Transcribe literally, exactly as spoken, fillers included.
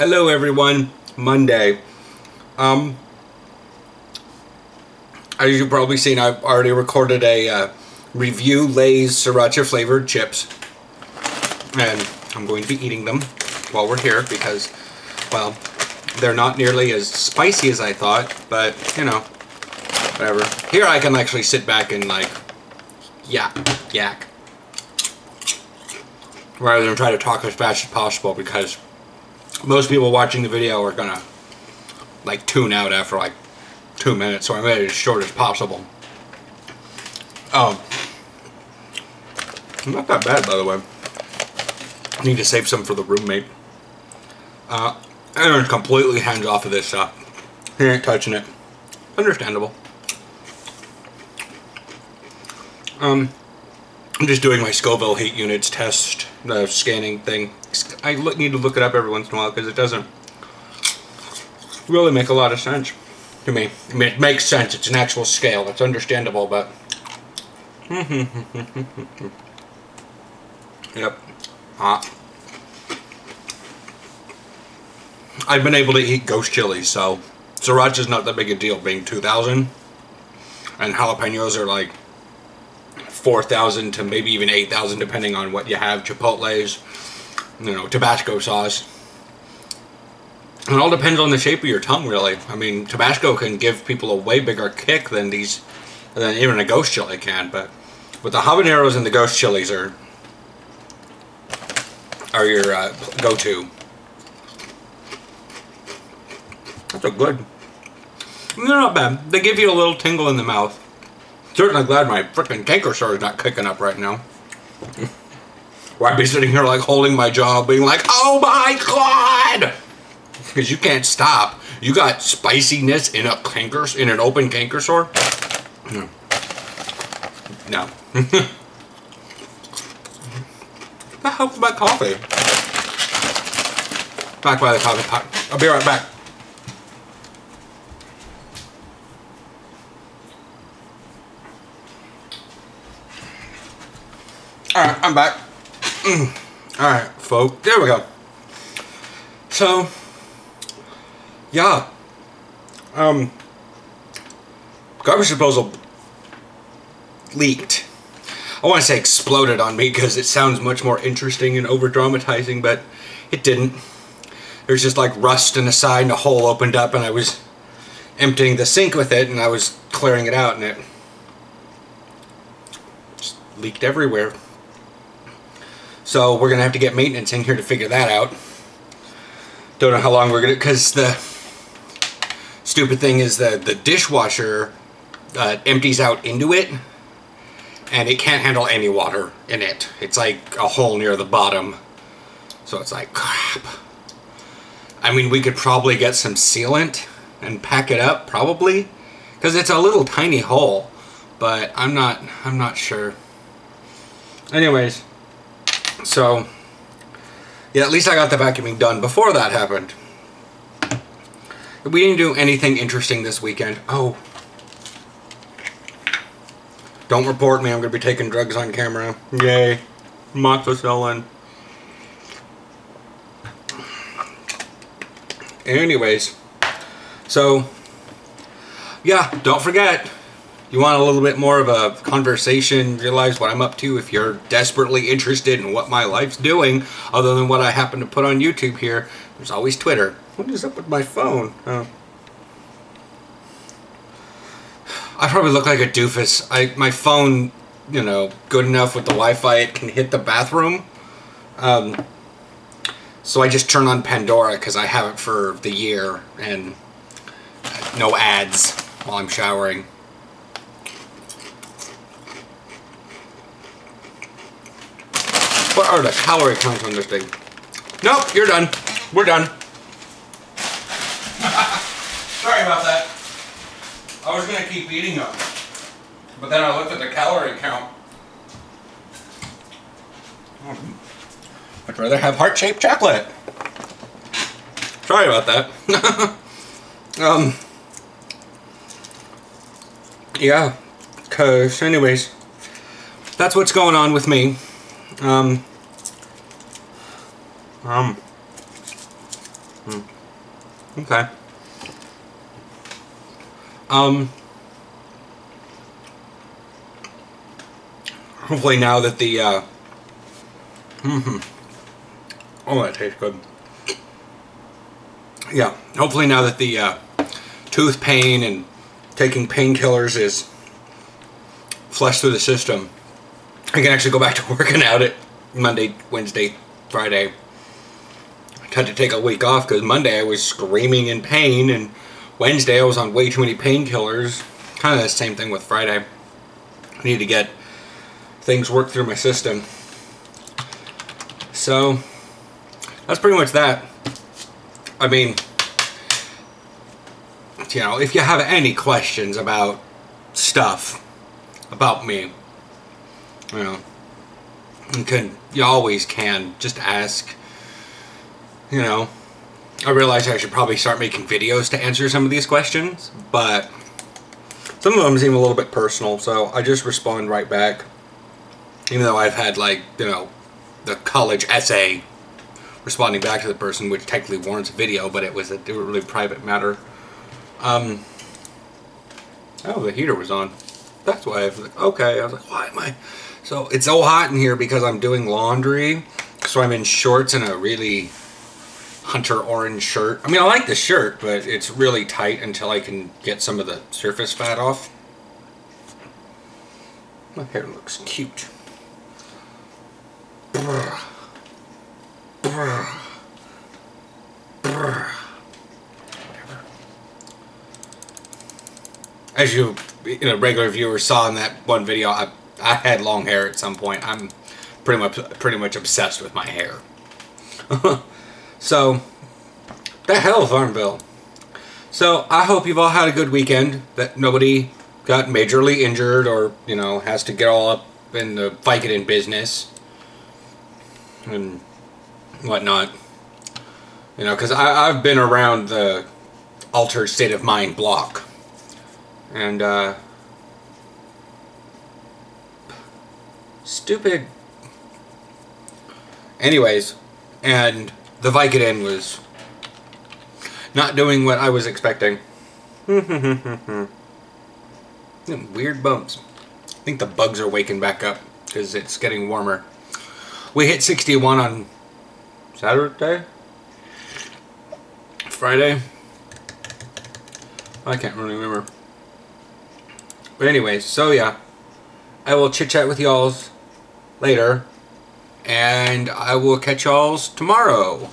Hello everyone, Monday. Um, as you've probably seen, I've already recorded a uh, review Lay's Sriracha flavored chips. And I'm going to be eating them while we're here because, well, they're not nearly as spicy as I thought, but, you know, whatever. Here I can actually sit back and, like, yak, yak. Rather than try to talk as fast as possible because most people watching the video are gonna, like, tune out after, like, two minutes, so I made it as short as possible. Um, not that bad, by the way. I need to save some for the roommate. Uh, Aaron's completely hands off of this stuff. He ain't touching it. Understandable. Um, I'm just doing my Scoville heat units test, the scanning thing. I look, need to look it up every once in a while because it doesn't really make a lot of sense to me. I mean, it makes sense. It's an actual scale. It's understandable, but... Yep. Hot. I've been able to eat ghost chilies, so Sriracha's not that big a deal, being two thousand. And jalapenos are like four thousand to maybe even eight thousand, depending on what you have. Chipotles, you know, Tabasco sauce. It all depends on the shape of your tongue, really. I mean, Tabasco can give people a way bigger kick than these, than even a ghost chili can. But with the habaneros and the ghost chilies are are your uh, go-to. That's a good. They're not bad. They give you a little tingle in the mouth. Certainly glad my frickin' canker sore is not kicking up right now. Where I'd be sitting here like holding my jaw, being like, oh my god! Because you can't stop. You got spiciness in a canker, in an open canker sore? No. No. That helps my coffee. Back by the coffee pot. I'll be right back. Alright, I'm back. Alright, folks. There we go. So, yeah. Um, garbage disposal leaked. I want to say exploded on me because it sounds much more interesting and over-dramatizing, but it didn't. There's just like rust in the side and a hole opened up, and I was emptying the sink with it, and I was clearing it out, and it just leaked everywhere. So we're going to have to get maintenance in here to figure that out. Don't know how long we're going to, because the stupid thing is that the dishwasher uh, empties out into it, and it can't handle any water in it. It's like a hole near the bottom. So it's like, crap. I mean, we could probably get some sealant and pack it up, probably. Because it's a little tiny hole. But I'm not, I'm not sure. Anyways. So, yeah, at least I got the vacuuming done before that happened. We didn't do anything interesting this weekend. Oh. Don't report me, I'm going to be taking drugs on camera. Yay. Amoxicillin. Anyways. So, yeah, don't forget. You want a little bit more of a conversation, realize what I'm up to if you're desperately interested in what my life's doing, other than what I happen to put on YouTube here. There's always Twitter. What is up with my phone? Oh. I probably look like a doofus. I, my phone, you know, good enough with the Wi-Fi, it can hit the bathroom. Um, so I just turn on Pandora because I have it for the year and no ads while I'm showering. What are the calorie counts on this thing? Nope, you're done. We're done. Sorry about that. I was going to keep eating them, but then I looked at the calorie count. I'd rather have heart-shaped chocolate. Sorry about that. um, yeah, because anyways, that's what's going on with me. Um, um, Hmm. Okay. Um. Hopefully now that the, uh... Mm-hmm. Oh, that tastes good. Yeah, hopefully now that the, uh, tooth pain and taking painkillers is flushed through the system, I can actually go back to working out it Monday, Wednesday, Friday. I had to take a week off because Monday I was screaming in pain, and Wednesday I was on way too many painkillers. Kind of the same thing with Friday. I need to get things worked through my system. So, that's pretty much that. I mean, you know, if you have any questions about stuff, about me, you know, you can, you always can just ask. You know, I realize I should probably start making videos to answer some of these questions, but some of them seem a little bit personal, so I just respond right back. Even though I've had, like, you know, the college essay responding back to the person, which technically warrants a video, but it was a really private matter. Um, oh, the heater was on. That's why I was like, okay. I was like, why am I? So it's so hot in here because I'm doing laundry. So I'm in shorts and a really Hunter Orange shirt. I mean, I like the shirt, but it's really tight until I can get some of the surface fat off. My hair looks cute. Brr. Brr. Brr. Whatever. As you, you know, regular viewer saw in that one video, I, I had long hair at some point. I'm pretty much pretty much obsessed with my hair. So, the hell, Farmville. So, I hope you've all had a good weekend. That nobody got majorly injured or, you know, has to get all up in the Vicodin business and whatnot, you know, because I've been around the altered state of mind block, and uh, stupid. Anyways, and the Vicodin was not doing what I was expecting. Weird bumps. I think the bugs are waking back up because it's getting warmer. We hit sixty-one on Saturday? Friday? I can't really remember. But anyway, so yeah. I will chit-chat with y'all later. And I will catch y'all tomorrow.